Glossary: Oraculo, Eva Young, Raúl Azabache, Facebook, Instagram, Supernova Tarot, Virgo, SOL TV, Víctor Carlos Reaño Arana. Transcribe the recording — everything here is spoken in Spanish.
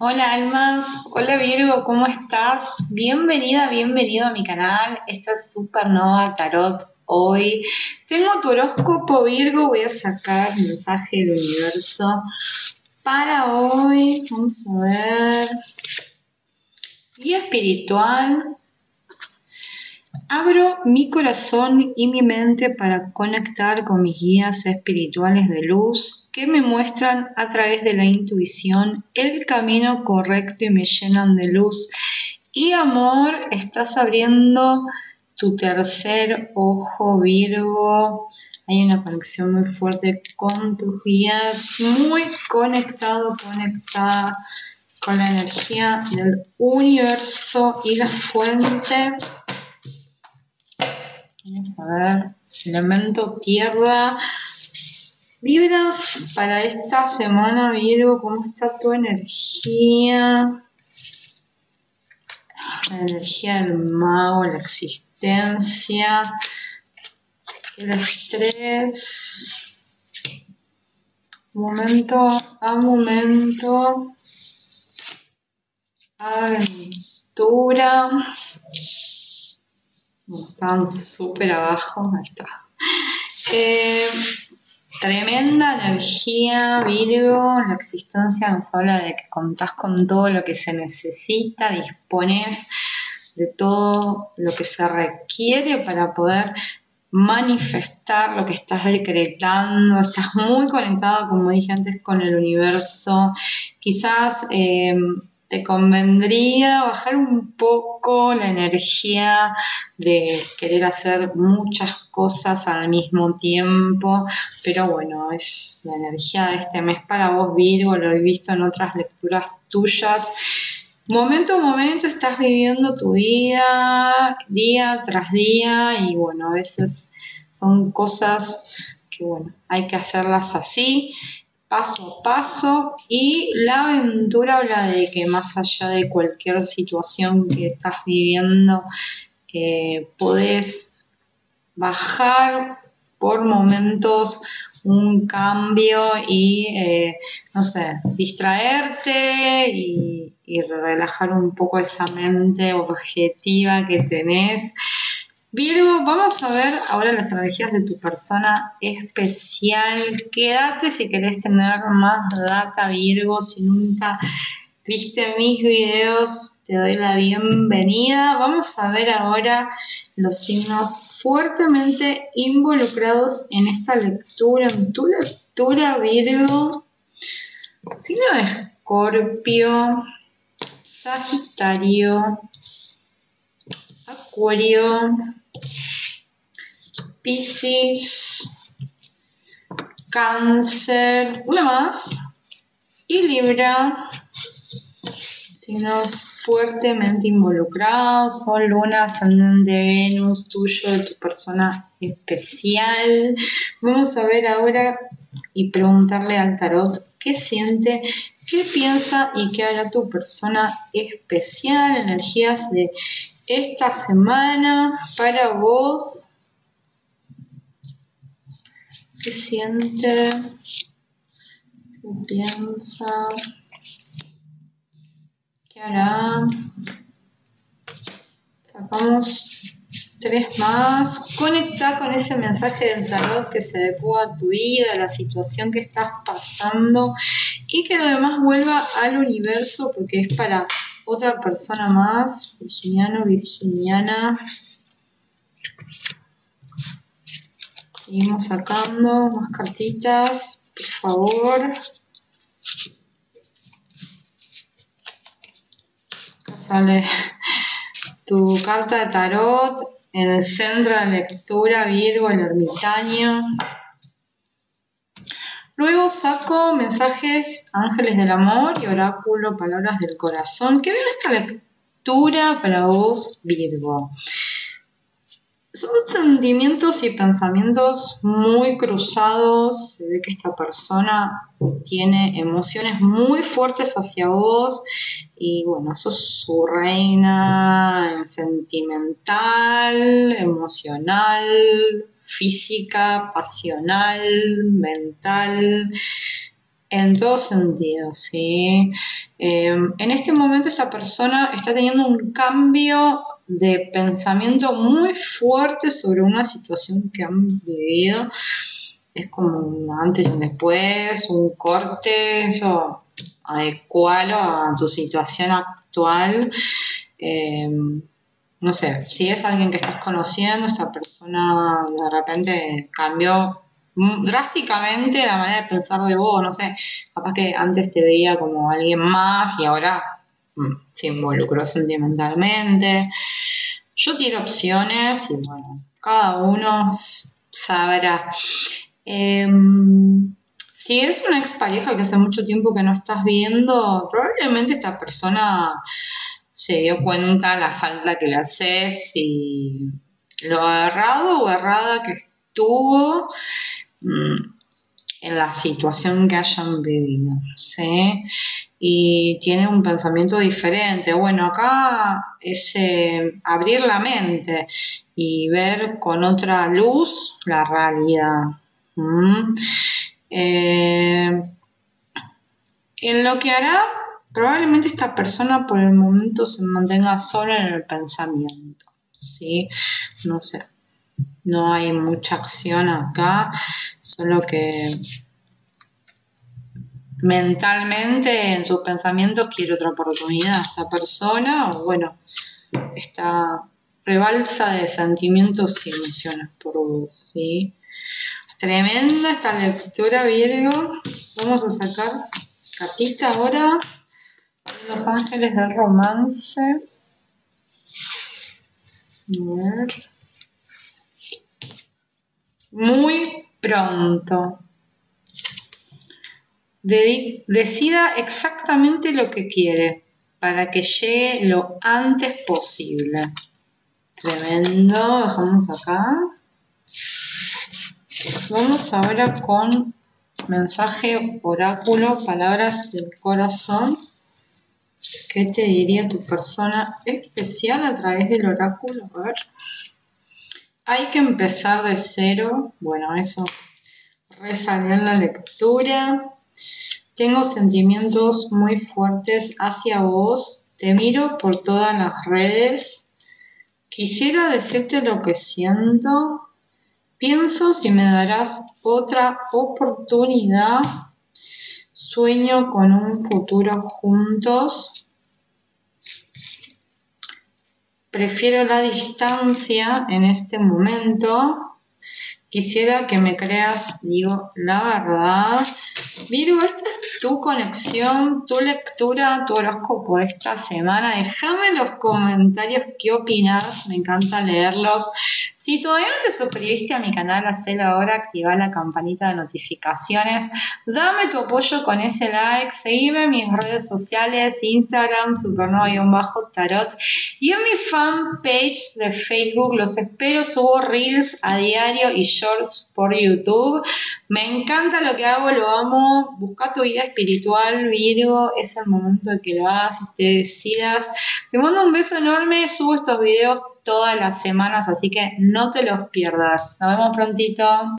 Hola almas, hola Virgo, ¿cómo estás? Bienvenida, bienvenido a mi canal, esta es Supernova Tarot. Hoy tengo tu horóscopo Virgo, voy a sacar mensaje del universo para hoy, vamos a ver, guía espiritual, abro mi corazón y mi mente para conectar con mis guías espirituales de luz, que me muestran a través de la intuición el camino correcto y me llenan de luz y amor. Estás abriendo tu tercer ojo Virgo, hay una conexión muy fuerte con tus guías, muy conectado, conectada con la energía del universo y la fuente. Vamos a ver, elemento tierra. Vibras para esta semana, Virgo, ¿cómo está tu energía? La energía del mago, la existencia, el estrés, momento a momento, aventura. Están súper abajo, ahí está. Tremenda energía, Virgo, la existencia nos habla de que contás con todo lo que se necesita, disponés de todo lo que se requiere para poder manifestar lo que estás decretando, estás muy conectado, como dije antes, con el universo. Quizás te convendría bajar un poco la energía de querer hacer muchas cosas al mismo tiempo, pero bueno, es la energía de este mes para vos Virgo, lo he visto en otras lecturas tuyas. Momento a momento estás viviendo tu vida, día tras día, y bueno, a veces son cosas que bueno, hay que hacerlas así, paso a paso, y la aventura habla de que más allá de cualquier situación que estás viviendo, podés bajar por momentos un cambio y, no sé, distraerte y relajar un poco esa mente objetiva que tenés. Virgo, vamos a ver ahora las energías de tu persona especial. Quédate si querés tener más data, Virgo. Si nunca viste mis videos, te doy la bienvenida. Vamos a ver ahora los signos fuertemente involucrados en esta lectura, en tu lectura, Virgo. Signo de Escorpio, Sagitario, Acuario, Piscis, Cáncer, una más, y Libra. Signos fuertemente involucrados, Sol, Luna, Ascendente, Venus, tuyo, de tu persona especial. Vamos a ver ahora y preguntarle al tarot qué siente, qué piensa y qué hará tu persona especial. Energías de esta semana para vos, qué siente, qué piensa, qué hará. Sacamos tres más. Conecta con ese mensaje del tarot que se adecua a tu vida, a la situación que estás pasando, y que lo demás vuelva al universo porque es para otra persona más, Virginiano, Virginiana. Seguimos sacando más cartitas, por favor. Acá sale tu carta de tarot, en el centro de lectura, Virgo, el ermitaño. Luego saco mensajes, ángeles del amor y oráculo, palabras del corazón. ¿Qué viene esta lectura para vos, Virgo? Son sentimientos y pensamientos muy cruzados. Se ve que esta persona tiene emociones muy fuertes hacia vos. Y bueno, sos su reina sentimental, emocional, física, pasional, mental, en dos sentidos, ¿sí? En este momento esa persona está teniendo un cambio de pensamiento muy fuerte sobre una situación que han vivido. Es como un antes y un después, un corte, eso adecuado a tu situación actual. No sé, si es alguien que estás conociendo, esta persona de repente cambió drásticamente la manera de pensar de vos, no sé, capaz que antes te veía como alguien más y ahora se involucró sentimentalmente. Yo tiro opciones y bueno, cada uno sabrá. Si es una expareja que hace mucho tiempo que no estás viendo, probablemente esta persona se dio cuenta de la falta que le haces y lo errado o errada que estuvo en la situación que hayan vivido, ¿sí? Y tiene un pensamiento diferente. Bueno, acá es abrir la mente y ver con otra luz la realidad. En lo que hará, probablemente esta persona por el momento se mantenga sola en el pensamiento, ¿sí? No sé. No hay mucha acción acá, solo que mentalmente en su pensamiento quiere otra oportunidad. Esta persona, bueno, esta rebalsa de sentimientos y emociones por vos, ¿sí? Tremenda esta lectura, Virgo. Vamos a sacar cartita ahora. Los ángeles del romance. A ver. Muy pronto. Decida exactamente lo que quiere para que llegue lo antes posible. Tremendo. Dejamos acá. Vamos ahora con mensaje oráculo, palabras del corazón. ¿Qué te diría tu persona especial a través del oráculo? A ver. Hay que empezar de cero. Bueno, eso resalió en la lectura. Tengo sentimientos muy fuertes hacia vos. Te miro por todas las redes. Quisiera decirte lo que siento. Pienso si me darás otra oportunidad. Sueño con un futuro juntos. Prefiero la distancia en este momento. Quisiera que me creas, digo, la verdad. Virgo, esta es tu conexión, tu lectura, tu horóscopo de esta semana. Déjame en los comentarios qué opinas, me encanta leerlos. Si todavía no te suscribiste a mi canal, hacelo ahora, activa la campanita de notificaciones. Dame tu apoyo con ese like, seguime en mis redes sociales, Instagram, supernova-tarot. Y en mi fanpage de Facebook los espero, subo reels a diario y shorts por YouTube. Me encanta lo que hago, lo amo. Busca tu guía espiritual, Virgo, es el momento de que lo hagas y te decidas. Te mando un beso enorme, subo estos videos todas las semanas, así que no te los pierdas. Nos vemos prontito.